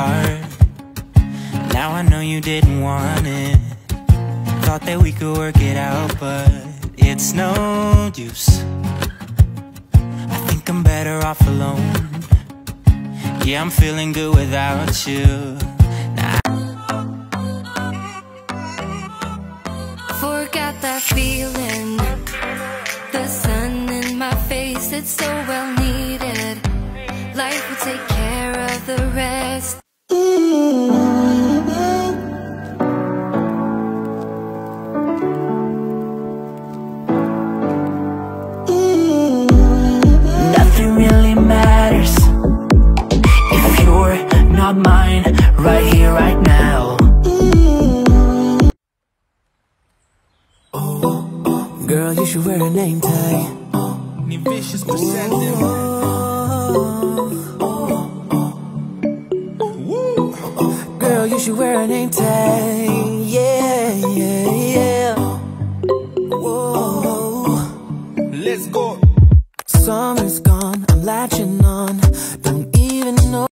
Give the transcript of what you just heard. heart. Now I know you didn't want it. Thought that we could work it out, but it's no use. I think I'm better off alone. Yeah, I'm feeling good without you. Nah. Forgot that feeling. The sun in my face, it's so well needed. Life will take care of the rest. Mine right here, right now. Oh, oh, oh. Girl, you should wear a name tag. Ambitious percent. Girl, you should wear a name tag.